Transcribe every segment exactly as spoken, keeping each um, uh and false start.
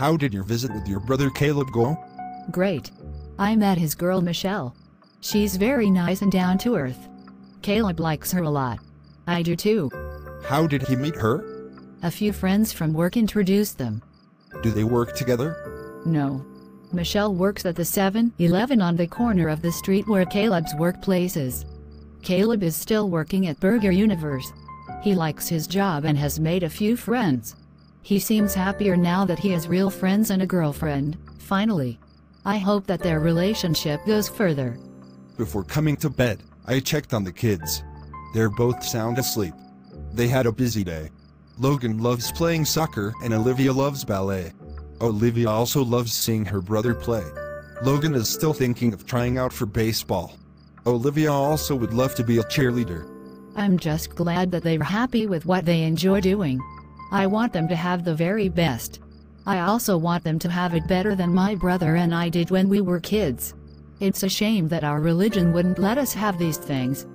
How did your visit with your brother Caleb go? Great. I met his girl Michelle. She's very nice and down to earth. Caleb likes her a lot. I do too. How did he meet her? A few friends from work introduced them. Do they work together? No. Michelle works at the seven eleven on the corner of the street where Caleb's workplace is. Caleb is still working at Burger Universe. He likes his job and has made a few friends. He seems happier now that he has real friends and a girlfriend, finally. I hope that their relationship goes further. Before coming to bed, I checked on the kids. They're both sound asleep. They had a busy day. Logan loves playing soccer and Olivia loves ballet. Olivia also loves seeing her brother play. Logan is still thinking of trying out for baseball. Olivia also would love to be a cheerleader. I'm just glad that they're happy with what they enjoy doing. I want them to have the very best. I also want them to have it better than my brother and I did when we were kids. It's a shame that our religion wouldn't let us have these things.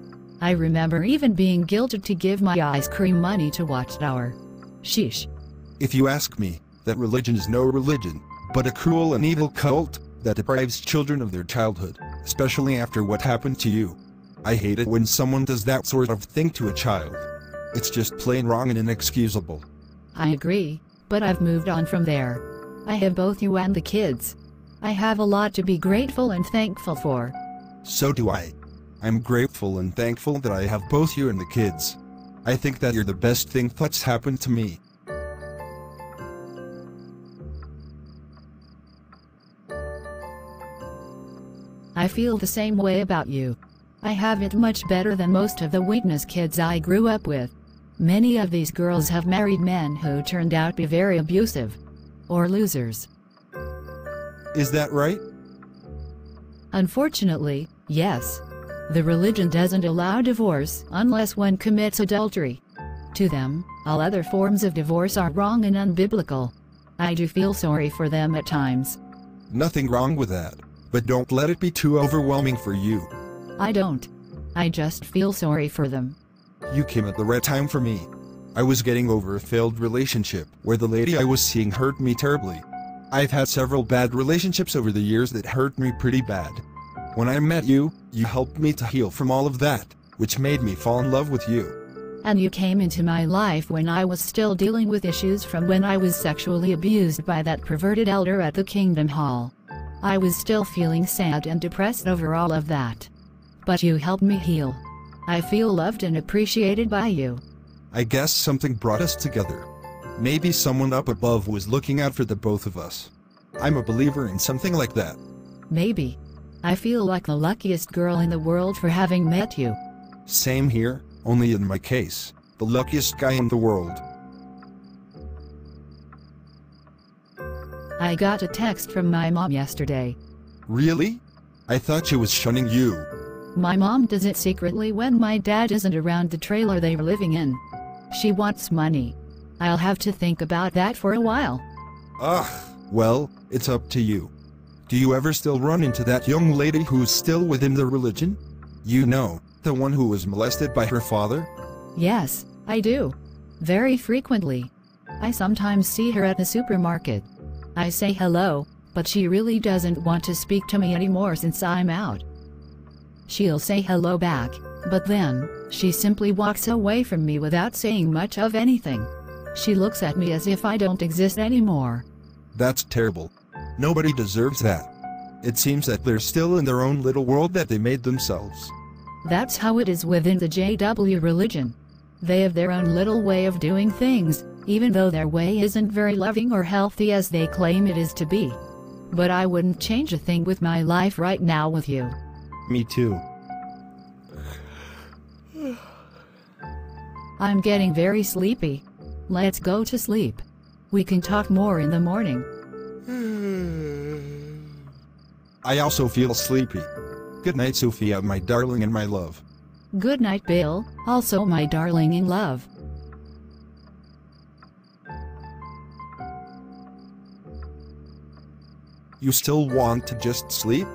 I remember even being guilted to give my ice cream money to Watchtower. Sheesh. If you ask me, that religion is no religion, but a cruel and evil cult that deprives children of their childhood, especially after what happened to you. I hate it when someone does that sort of thing to a child. It's just plain wrong and inexcusable. I agree, but I've moved on from there. I have both you and the kids. I have a lot to be grateful and thankful for. So do I. I'm grateful and thankful that I have both you and the kids. I think that you're the best thing that's happened to me. I feel the same way about you. I have it much better than most of the witness kids I grew up with. Many of these girls have married men who turned out to be very abusive. Or losers. Is that right? Unfortunately, yes. The religion doesn't allow divorce unless one commits adultery. To them, all other forms of divorce are wrong and unbiblical. I do feel sorry for them at times. Nothing wrong with that. But don't let it be too overwhelming for you. I don't. I just feel sorry for them. You came at the right time for me. I was getting over a failed relationship where the lady I was seeing hurt me terribly. I've had several bad relationships over the years that hurt me pretty bad. When I met you, you helped me to heal from all of that, which made me fall in love with you. And you came into my life when I was still dealing with issues from when I was sexually abused by that perverted elder at the Kingdom Hall. I was still feeling sad and depressed over all of that. But you helped me heal. I feel loved and appreciated by you. I guess something brought us together. Maybe someone up above was looking out for the both of us. I'm a believer in something like that. Maybe. I feel like the luckiest girl in the world for having met you. Same here, only in my case, the luckiest guy in the world. I got a text from my mom yesterday. Really? I thought she was shunning you. My mom does it secretly when my dad isn't around the trailer they were living in. She wants money. I'll have to think about that for a while. Ugh, well, it's up to you. Do you ever still run into that young lady who's still within the religion? You know, the one who was molested by her father? Yes, I do. Very frequently. I sometimes see her at the supermarket. I say hello, but she really doesn't want to speak to me anymore since I'm out. She'll say hello back, but then, she simply walks away from me without saying much of anything. She looks at me as if I don't exist anymore. That's terrible. Nobody deserves that. It seems that they're still in their own little world that they made themselves. That's how it is within the J W religion. They have their own little way of doing things, even though their way isn't very loving or healthy as they claim it is to be. But I wouldn't change a thing with my life right now with you. Me too. I'm getting very sleepy. Let's go to sleep. We can talk more in the morning. I also feel sleepy. Good night, Sophia, my darling and my love. Good night, Bill, also my darling and love. You still want to just sleep?